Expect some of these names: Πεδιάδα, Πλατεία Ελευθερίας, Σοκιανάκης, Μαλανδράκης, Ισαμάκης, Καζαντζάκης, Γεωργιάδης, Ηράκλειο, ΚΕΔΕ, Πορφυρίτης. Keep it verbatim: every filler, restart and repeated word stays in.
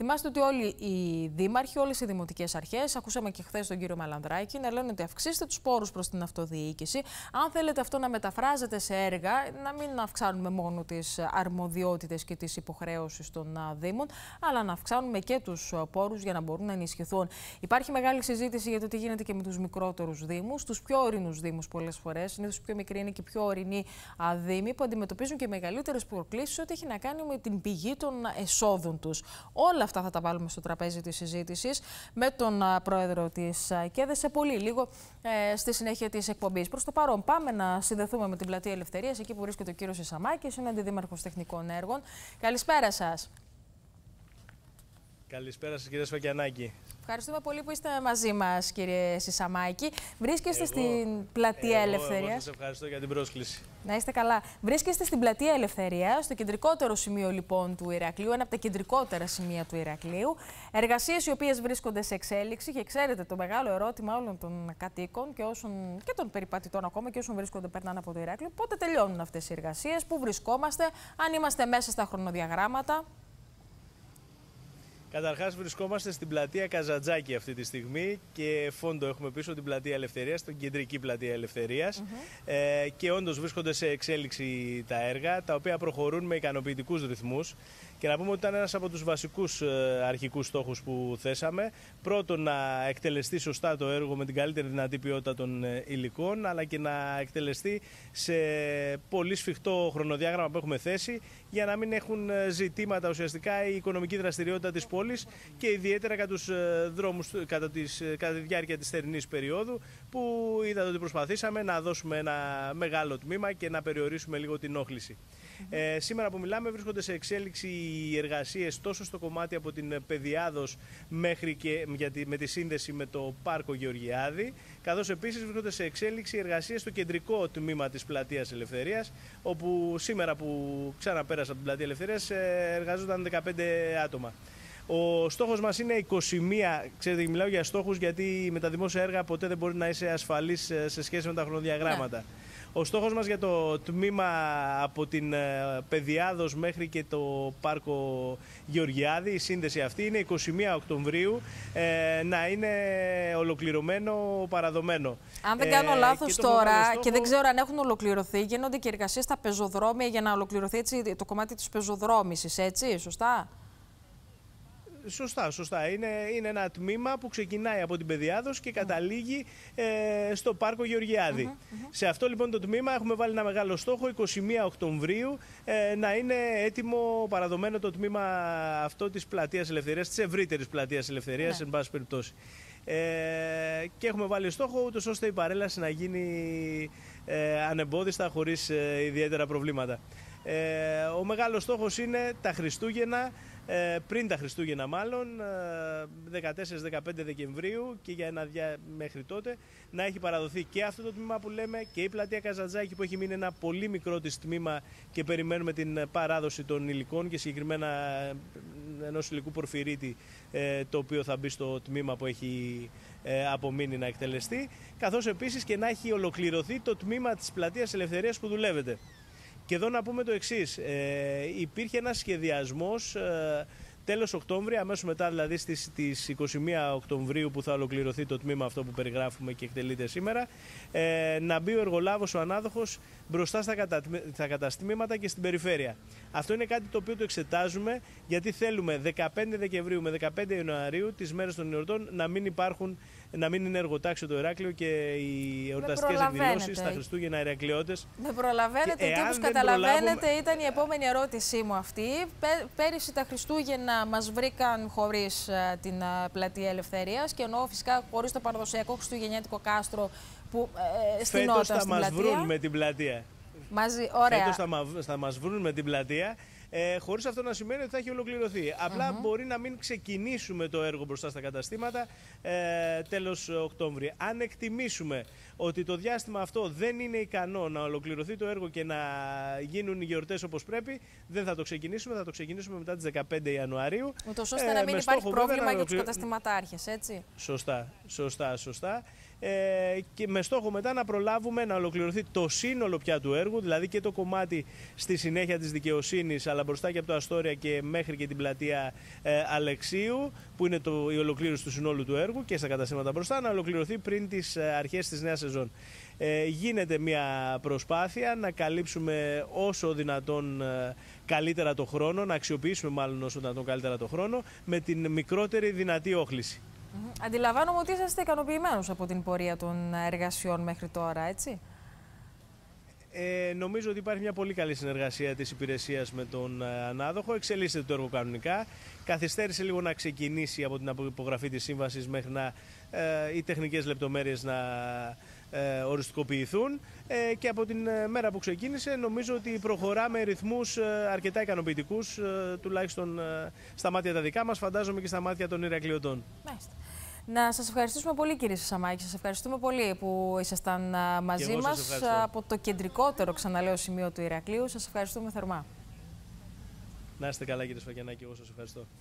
Θυμάστε ότι όλοι οι δήμαρχοι, όλες οι δημοτικές αρχές, ακούσαμε και χθες τον κύριο Μαλανδράκη, να λένε ότι αυξήστε τους πόρους προς την αυτοδιοίκηση. Αν θέλετε αυτό να μεταφράζεται σε έργα, να μην αυξάνουμε μόνο τις αρμοδιότητες και τις υποχρέωσεις των Δήμων, αλλά να αυξάνουμε και τους πόρους για να μπορούν να ενισχυθούν. Υπάρχει μεγάλη συζήτηση για το τι γίνεται και με τους μικρότερους Δήμους, τους πιο ορεινούς Δήμους πολλές φορές. Συνήθως πιο μικροί είναι και πιο ορεινοί Δήμοι που αντιμετωπίζουν και μεγαλύτερες προκλήσεις, ό,τι έχει να κάνει με την πηγή των εσόδων τους. Όλα αυτά θα τα βάλουμε στο τραπέζι της συζήτησης με τον πρόεδρο της ΚΕΔΕ σε πολύ λίγο ε, στη συνέχεια της εκπομπής. Προς το παρόν, πάμε να συνδεθούμε με την Πλατεία Ελευθερίας, εκεί που βρίσκεται ο κύριος Ισαμάκης, είναι αντιδήμαρχος τεχνικών έργων. Καλησπέρα σας. Καλησπέρα σας, κύριε Σοκιανάκη. Ευχαριστούμε πολύ που είστε μαζί μας, κύριε Ισαμάκη. Βρίσκεστε εγώ, στην Πλατεία Ελευθερίας. Εγώ σας ευχαριστώ για την πρόσκληση. Να είστε καλά. Βρίσκεστε στην Πλατεία Ελευθερίας, στο κεντρικότερο σημείο λοιπόν του Ηρακλείου, ένα από τα κεντρικότερα σημεία του Ηρακλείου. Εργασίες οι οποίες βρίσκονται σε εξέλιξη και ξέρετε το μεγάλο ερώτημα όλων των κατοίκων και, όσων, και των περιπατητών ακόμα και όσων βρίσκονται περνάνε από το Ηράκλειο. Πότε τελειώνουν αυτές οι εργασίες, πού βρισκόμαστε, αν είμαστε μέσα στα χρονοδιαγράμματα. Καταρχάς βρισκόμαστε στην πλατεία Καζαντζάκη αυτή τη στιγμή και φόντο έχουμε πίσω την πλατεία Ελευθερίας, την κεντρική πλατεία Ελευθερίας mm-hmm. ε, και όντως βρίσκονται σε εξέλιξη τα έργα τα οποία προχωρούν με ικανοποιητικούς ρυθμούς και να πούμε ότι ήταν ένας από τους βασικούς ε, αρχικούς στόχους που θέσαμε. Πρώτον να εκτελεστεί σωστά το έργο με την καλύτερη δυνατή ποιότητα των ε, υλικών αλλά και να εκτελεστεί σε πολύ σφιχτό χρονοδιάγραμμα που έχουμε θέσει για να μην έχουν ζητήματα ουσιαστικά η οικονομική δραστηριότητα της πόλης και ιδιαίτερα κατά τους δρόμους κατά, τις, κατά τη διάρκεια της θερινής περίοδου που είδατε ότι προσπαθήσαμε να δώσουμε ένα μεγάλο τμήμα και να περιορίσουμε λίγο την όχληση. Mm-hmm. Ε, σήμερα που μιλάμε βρίσκονται σε εξέλιξη οι εργασίες τόσο στο κομμάτι από την Πεδιάδος μέχρι και για τη, με τη σύνδεση με το πάρκο Γεωργιάδη, καθώς επίσης βρίσκονται σε εξέλιξη οι εργασίες στο κεντρικό τμήμα της Πλατείας Ελευθερίας, όπου σήμερα που ξαναπέρασα από την Πλατεία Ελευθερίας εργαζόταν δεκαπέντε άτομα. Ο στόχος μας είναι είκοσι μία, ξέρετε μιλάω για στόχους γιατί με τα δημόσια έργα ποτέ δεν μπορεί να είσαι ασφαλής σε σχέση με τα χρονοδιαγράμματα. Yeah. Ο στόχος μας για το τμήμα από την Πεδιάδος μέχρι και το πάρκο Γεωργιάδη, η σύνδεση αυτή είναι είκοσι μία Οκτωβρίου ε, να είναι ολοκληρωμένο, παραδομένο. Αν δεν κάνω ε, λάθος και τώρα στόχο... και δεν ξέρω αν έχουν ολοκληρωθεί, γίνονται και εργασίες στα πεζοδρόμια για να ολοκληρωθεί έτσι, το κομμάτι της πεζοδρόμησης, έτσι, σωστά. Σωστά, σωστά. Είναι, είναι ένα τμήμα που ξεκινάει από την Πεδιάδος και καταλήγει ε, στο πάρκο Γεωργιάδη. Uh-huh, uh-huh. Σε αυτό λοιπόν το τμήμα έχουμε βάλει ένα μεγάλο στόχο, είκοσι μία Οκτωβρίου, ε, να είναι έτοιμο παραδομένο το τμήμα αυτό της Πλατείας Ελευθερίας, της ευρύτερης Πλατείας Ελευθερίας, yeah. εν πάση περιπτώσει. Ε, και έχουμε βάλει στόχο ούτως ώστε η παρέλαση να γίνει ε, ανεμπόδιστα, χωρίς ε, ιδιαίτερα προβλήματα. Ε, ο μεγάλος στόχος είναι τα Χριστούγεννα, Ε, πριν τα Χριστούγεννα μάλλον, δεκατέσσερα δεκαπέντε Δεκεμβρίου και για ένα διά, μέχρι τότε να έχει παραδοθεί και αυτό το τμήμα που λέμε και η πλατεία Καζαντζάκη που έχει μείνει ένα πολύ μικρό της τμήμα και περιμένουμε την παράδοση των υλικών και συγκεκριμένα ενός υλικού πορφυρίτη ε, το οποίο θα μπει στο τμήμα που έχει ε, απομείνει να εκτελεστεί καθώς επίσης και να έχει ολοκληρωθεί το τμήμα της πλατείας Ελευθερίας που δουλεύεται. Και εδώ να πούμε το εξής, ε, υπήρχε ένας σχεδιασμός ε, τέλος Οκτώβρη, αμέσως μετά δηλαδή στις, στις είκοσι μία Οκτωβρίου που θα ολοκληρωθεί το τμήμα αυτό που περιγράφουμε και εκτελείται σήμερα, ε, να μπει ο εργολάβος, ο ανάδοχος μπροστά στα, κατα, στα καταστήματα και στην περιφέρεια. Αυτό είναι κάτι το οποίο το εξετάζουμε γιατί θέλουμε δεκαπέντε Δεκεμβρίου με δεκαπέντε Ιανουαρίου τις μέρες των εορτών να μην υπάρχουν, να μην είναι εργοτάξιο το Ηράκλειο και οι εορταστικές εκδηλώσεις τα Χριστούγεννα Ηρακλειώτες. Με προλαβαίνετε, και όπως καταλαβαίνετε προλάβουμε... ήταν η επόμενη ερώτησή μου αυτή. Πέρυσι τα Χριστούγεννα μας βρήκαν χωρίς την Πλατεία Ελευθερίας και εννοώ φυσικά χωρίς το παραδοσιακό χριστουγεννιάτικο κάστρο που ε, στην Ότα, στην πλατεία. Φέτος θα μας βρουν με την πλατεία. Μαζί, ωραία. Φέτος θα, θα μας βρουν με την πλατεία. Ε, χωρίς αυτό να σημαίνει ότι θα έχει ολοκληρωθεί. Απλά mm-hmm. μπορεί να μην ξεκινήσουμε το έργο μπροστά στα καταστήματα ε, τέλος Οκτώβρη. Αν εκτιμήσουμε ότι το διάστημα αυτό δεν είναι ικανό να ολοκληρωθεί το έργο και να γίνουν οι γιορτές όπως πρέπει, δεν θα το ξεκινήσουμε, θα το ξεκινήσουμε μετά τις δεκαπέντε Ιανουαρίου. Ούτως ώστε ε, να μην υπάρχει πρόβλημα βέβαια, για ολοκληρω... τους καταστηματάρχες, έτσι. Σωστά, σωστά, σωστά. Ε, και με στόχο μετά να προλάβουμε να ολοκληρωθεί το σύνολο πια του έργου, δηλαδή και το κομμάτι στη συνέχεια της δικαιοσύνης, αλλά μπροστά και από το Αστόρια και μέχρι και την πλατεία ε, Αλεξίου, που είναι το, η ολοκλήρωση του συνόλου του έργου και στα καταστήματα μπροστά, να ολοκληρωθεί πριν τις αρχές της νέας σεζόν. Ε, γίνεται μια προσπάθεια να καλύψουμε όσο δυνατόν ε, καλύτερα το χρόνο, να αξιοποιήσουμε μάλλον όσο δυνατόν καλύτερα το χρόνο, με την μικρότερη δυνατή όχληση. Αντιλαμβάνομαι ότι είσαστε ικανοποιημένος από την πορεία των εργασιών μέχρι τώρα, έτσι. Ε, νομίζω ότι υπάρχει μια πολύ καλή συνεργασία της υπηρεσίας με τον ανάδοχο. Εξελίσσεται το έργο κανονικά. Καθυστέρησε λίγο να ξεκινήσει από την υπογραφή της σύμβασης μέχρι να, ε, οι τεχνικές λεπτομέρειες να ε, οριστικοποιηθούν. Ε, και από την μέρα που ξεκίνησε νομίζω ότι προχωράμε ρυθμούς ε, αρκετά ικανοποιητικούς, ε, τουλάχιστον ε, στα μάτια τα δικά μας, φαντάζομαι και στα μάτια των Ηρακλειωτών. Μάλιστα. Να σας ευχαριστήσουμε πολύ, κύριε Ισαμάκη. Σας ευχαριστούμε πολύ που ήσασταν μαζί μας από το κεντρικότερο, ξαναλέω, σημείο του Ηρακλείου. Σας ευχαριστούμε θερμά. Να είστε καλά, κύριε Σοκιανάκη. Εγώ σας ευχαριστώ.